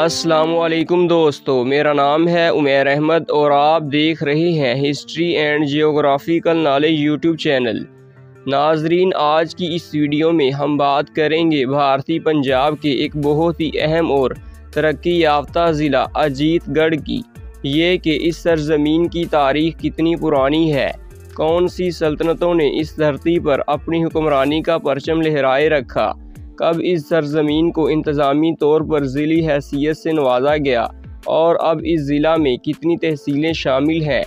अस्सलामुअलैकुम दोस्तों, मेरा नाम है उमैर अहमद और आप देख रहे हैं history and geographical knowledge YouTube channel. नाजरीन, आज की इस वीडियो में हम बात करेंगे भारतीय पंजाब के एक बहुत ही अहम और तरक्की याफ्ता ज़िला अजीतगढ़ की। ये कि इस सरजमीन की तारीख कितनी पुरानी है, कौन सी सल्तनतों ने इस धरती पर अपनी हुक्मरानी का परचम लहराए रखा, कब इस सरजमीन को इंतज़ामी तौर पर ज़िली हैसियत से नवाजा गया और अब इस ज़िला में कितनी तहसीलें शामिल हैं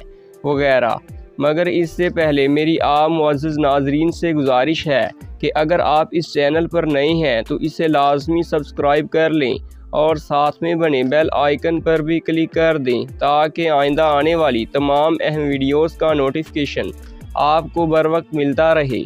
वगैरह। मगर इससे पहले मेरी आप मुअज़्ज़ज़ नाज़रीन से गुजारिश है कि अगर आप इस चैनल पर नए हैं तो इसे लाजमी सब्सक्राइब कर लें और साथ में बने बेल आइकन पर भी क्लिक कर दें ताकि आइंदा आने वाली तमाम अहम वीडियोज़ का नोटिफिकेशन आपको बर वक्त मिलता रहे।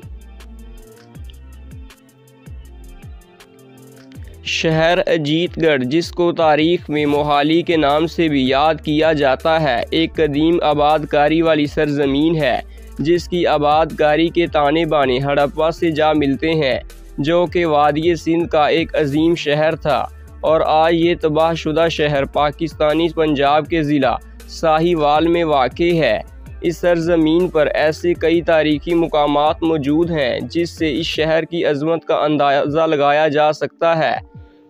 शहर अजीतगढ़, जिसको तारीख़ में मोहाली के नाम से भी याद किया जाता है, एक कदीम आबादकारी वाली सरजमीन है जिसकी आबादकारी के ताने बाने हड़प्पा से जा मिलते हैं, जो कि वादिय सिंध का एक अजीम शहर था। और आज ये तबाहशुदा शहर पाकिस्तानी पंजाब के ज़िला साहिवाल में वाक़े है। इस सरजमीन पर ऐसे कई तारीखी मुकामात मौजूद हैं जिससे इस शहर की अजमत का अंदाज़ा लगाया जा सकता है।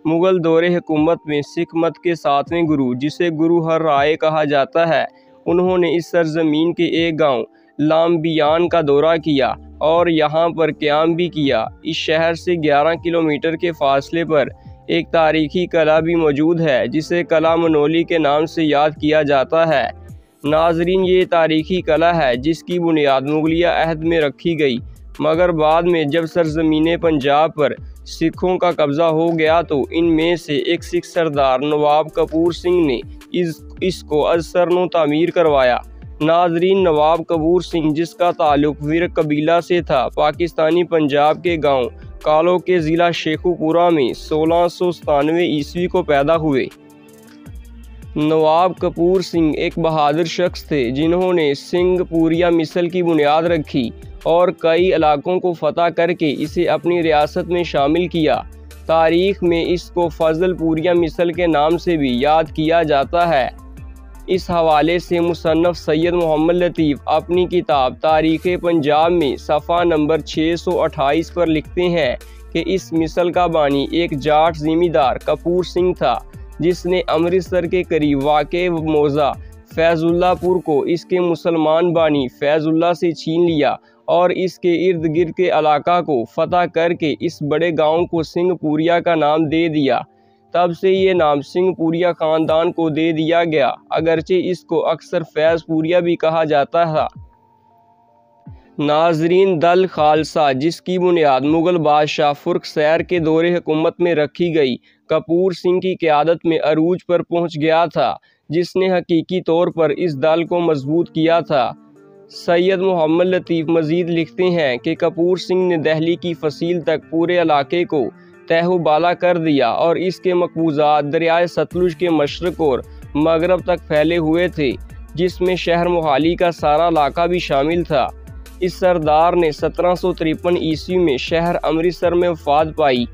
मुग़ल दौर हुकूमत में सिख मत के सातवें गुरु, जिसे गुरु हर राय कहा जाता है, उन्होंने इस सरजमीन के एक गांव लामबियान का दौरा किया और यहां पर क़याम भी किया। इस शहर से 11 किलोमीटर के फासले पर एक तारीखी कला भी मौजूद है जिसे कला मनोली के नाम से याद किया जाता है। नाजरीन, ये तारीखी कला है जिसकी बुनियाद मुग़लिया अहद में रखी गई, मगर बाद में जब सरजमीन पंजाब पर सिखों का कब्ज़ा हो गया तो इनमें से एक सिख सरदार नवाब कपूर सिंह ने इसको अज़सरनो तामीर करवाया। नाजरीन, नवाब कपूर सिंह, जिसका ताल्लुक़ वीर कबीला से था, पाकिस्तानी पंजाब के गांव कालो के ज़िला शेखुपुरा में 1697 ईस्वी को पैदा हुए। नवाब कपूर सिंह एक बहादुर शख्स थे जिन्होंने सिंहपुरिया मिसल की बुनियाद रखी और कई इलाकों को फतह करके इसे अपनी रियासत में शामिल किया। तारीख में इसको फजलपूरिया मिसल के नाम से भी याद किया जाता है। इस हवाले से मुसन्नफ़ सैयद मोहम्मद लतीफ अपनी किताब तारीख़ पंजाब में सफ़ा नंबर 628 पर लिखते हैं कि इस मिसल का बानी एक जाट ज़िमीदार कपूर सिंह था जिसने अमृतसर के करीब वाक़े मौज़ा फैज़ुल्लापुर को इसके मुसलमान बानी फैज़ुल्ला से छीन लिया और इसके इर्द गिर्द के इलाका को फतह करके इस बड़े गांव को सिंहपुरिया का नाम दे दिया। तब से ये नाम सिंहपुरिया ख़ानदान को दे दिया गया, अगरचे इसको अक्सर फैज़पुरिया भी कहा जाता था। नाजरीन, दल खालसा, जिसकी बुनियाद मुग़ल बादशाह फर्रुखसियर के दौर हुकूमत में रखी गई, कपूर सिंह की क़यादत में अरूज पर पहुंच गया था जिसने हकीकी तौर पर इस दल को मजबूत किया था। सैयद मोहम्मद लतीफ़ मज़ीद लिखते हैं कि कपूर सिंह ने दिल्ली की फसील तक पूरे इलाके को तहूबाला कर दिया और इसके मकबूजात दरियाए सतलुज के मशरक़ और मगरब तक फैले हुए थे, जिसमें शहर मोहाली का सारा इलाका भी शामिल था। इस सरदार ने 1753 ईस्वी में शहर अमृतसर में वफाद पाई।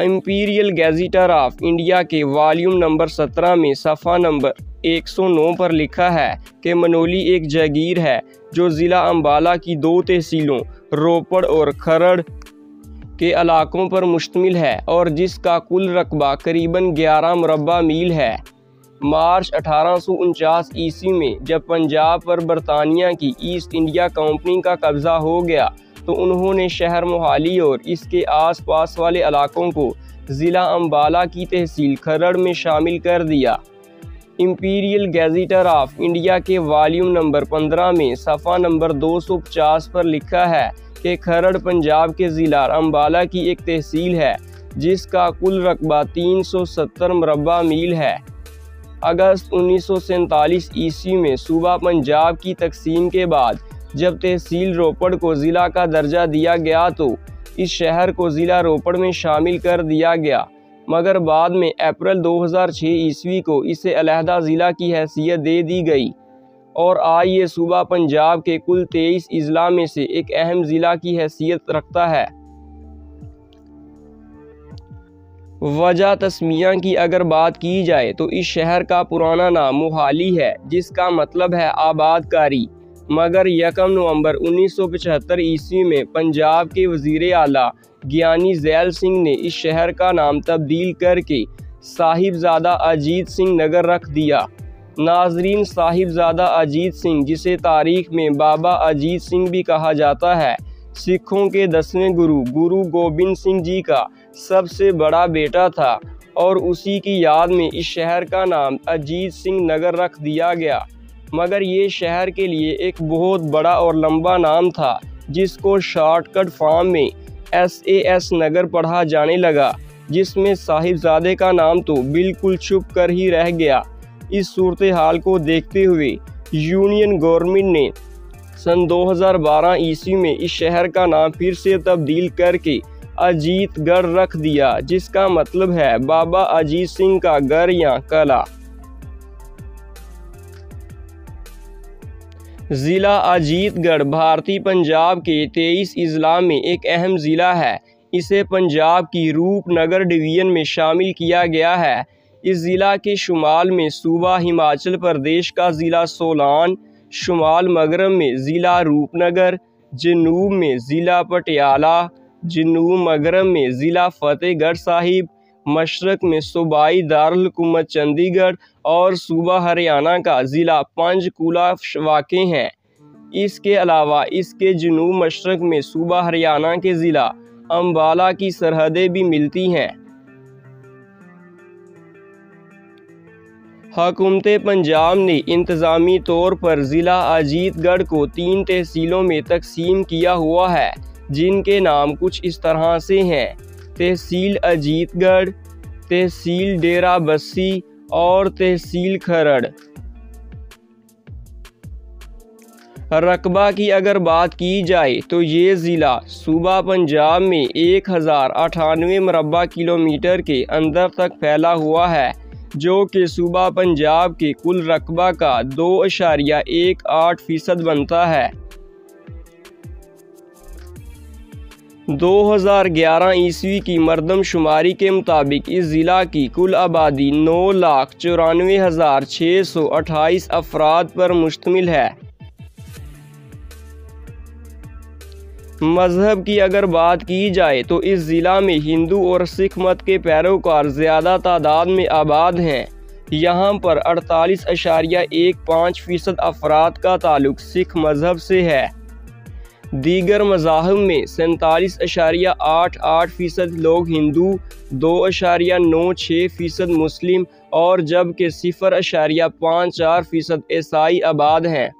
इंपीरियल गेजिटर ऑफ इंडिया के वॉल्यूम नंबर 17 में सफ़ा नंबर 109 पर लिखा है कि मनोली एक जागीर है जो ज़िला अम्बाला की दो तहसीलों रोपड़ और खरड़ के इलाकों पर मुश्तमिल है और जिसका कुल रकबा करीबन 11 मुरबा मील है। मार्च 1849 ईस्वी में जब पंजाब पर बरतानिया की ईस्ट इंडिया कंपनी का कब्ज़ा हो गया तो उन्होंने शहर मोहाली और इसके आसपास वाले इलाकों को ज़िला अम्बाला की तहसील खरड़ में शामिल कर दिया। इंपीरियल गेजिटर ऑफ इंडिया के वॉल्यूम नंबर 15 में सफ़ा नंबर 250 पर लिखा है कि खरड़ पंजाब के ज़िला अम्बाला की एक तहसील है जिसका कुल रकबा 370 मुरबा मील है। अगस्त 1947 ईस्वी में सूबा पंजाब की तकसीम के बाद जब तहसील रोपड़ को ज़िला का दर्जा दिया गया तो इस शहर को ज़िला रोपड़ में शामिल कर दिया गया, मगर बाद में अप्रैल 2006 ईस्वी को इसे अलहदा ज़िला की हैसियत दे दी गई और आज ये सूबा पंजाब के कुल 23 अजला में से एक अहम ज़िला की हैसियत रखता है। वजह तस्मिया की अगर बात की जाए तो इस शहर का पुराना नाम मोहाली है, जिसका मतलब है आबादकारी। मगर 1 नवंबर 1975 ईस्वी में पंजाब के वजीर आला ज्ञानी जैल सिंह ने इस शहर का नाम तब्दील करके साहिबजादा अजीत सिंह नगर रख दिया। नाजरीन, साहिबजादा अजीत सिंह, जिसे तारीख में बाबा अजीत सिंह भी कहा जाता है, सिखों के 10वें गुरु गुरु गोबिंद सिंह जी का सबसे बड़ा बेटा था और उसी की याद में इस शहर का नाम अजीत सिंह नगर रख दिया गया। मगर ये शहर के लिए एक बहुत बड़ा और लंबा नाम था, जिसको शॉर्टकट फॉर्म में SAS नगर पढ़ा जाने लगा, जिसमें साहिबजादे का नाम तो बिल्कुल छुप कर ही रह गया। इस सूरत हाल को देखते हुए यूनियन गवर्नमेंट ने सन 2012 ईस्वी में इस शहर का नाम फिर से तब्दील करके अजीतगढ़ रख दिया, जिसका मतलब है बाबा अजीत सिंह का घर या कला। ज़िला अजीतगढ़ भारतीय पंजाब के 23 अजला में एक अहम ज़िला है। इसे पंजाब की रूपनगर डिवीजन में शामिल किया गया है। इस ज़िला के शुमाल में सूबा हिमाचल प्रदेश का ज़िला सोलान, शुमाल मगरब में ज़िला रूपनगर, जनूब में ज़िला पटियाला, जनूब मगरब में ज़िला फतेहगढ़ साहिब, मशरक़ में सूबाई दारुल हुकूमत चंडीगढ़ और सूबा हरियाणा का ज़िला पंचकूला वाक़े हैं। इसके अलावा इसके जनूब मशरक़ में सूबा हरियाणा के ज़िला अम्बाला की सरहदें भी मिलती हैं। हुकूमत पंजाब ने इंतज़ामी तौर पर ज़िला अजीतगढ़ को 3 तहसीलों में तकसीम किया हुआ है, जिनके नाम कुछ इस तरह से हैं: तहसील अजीतगढ़, तहसील डेरा बस्सी और तहसील खरड़। रकबा की अगर बात की जाए तो ये ज़िला सूबा पंजाब में 1098 मरबा किलोमीटर के अंदर तक फैला हुआ है, जो कि सूबा पंजाब के कुल रकबा का 2.18% बनता है। 2011 ईस्वी की मर्दमशुमारी के मुताबिक इस ज़िला की कुल आबादी 9,94,628 अफराद पर मुश्तमिल है। मज़हब की अगर बात की जाए तो इस ज़िला में हिंदू और सिख मत के पैरोकार ज़्यादा तादाद में आबाद हैं। यहाँ पर 48.15% अफराद का ताल्लुक सिख मज़हब से है। दीगर मज़ाहब में 47.88% लोग हिंदू, 2.96% मुस्लिम और जबकि 0.54% ईसाई आबाद हैं।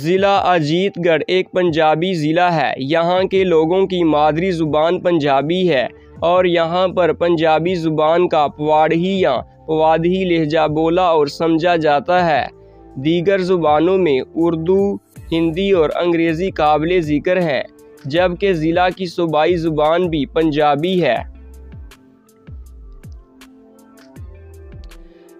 ज़िला अजीतगढ़ एक पंजाबी ज़िला है। यहाँ के लोगों की मादरी ज़ुबान पंजाबी है और यहाँ पर पंजाबी ज़ुबान का पवाड़ी या पवाधी लहजा बोला और समझा जाता है। दीगर ज़ुबानों में उर्दू, हिंदी और अंग्रेज़ी काबिल ज़िक्र हैं, जबकि ज़िला की सूबाई ज़ुबान भी पंजाबी है।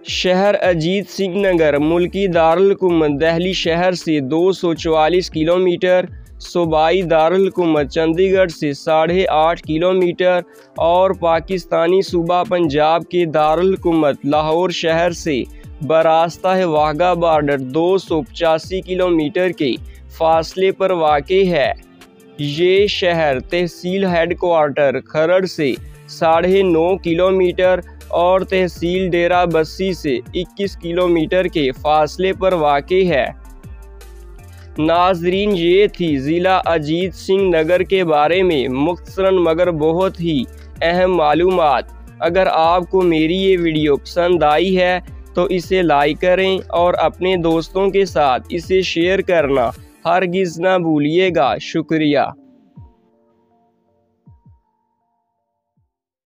शहर अजीत सिंह नगर मुल्की दारुल हुकूमत दिल्ली शहर से 244 किलोमीटर, सूबाई दारुल हुकूमत चंडीगढ़ से 8.5 किलोमीटर और पाकिस्तानी सूबा पंजाब के दारुल हुकूमत लाहौर शहर से बरास्ता है वाघा बॉर्डर 285 किलोमीटर के फासले पर वाक़े है। ये शहर तहसील हेडक्वार्टर खरड़ से 9.5 किलोमीटर और तहसील डेरा बस्सी से 21 किलोमीटर के फासले पर वाक़े है। नाजरीन, ये थी ज़िला अजीत सिंह नगर के बारे में मुख्तसरन मगर बहुत ही अहम मालूमात। अगर आपको मेरी ये वीडियो पसंद आई है तो इसे लाइक करें और अपने दोस्तों के साथ इसे शेयर करना हरगिज़ ना भूलिएगा। शुक्रिया।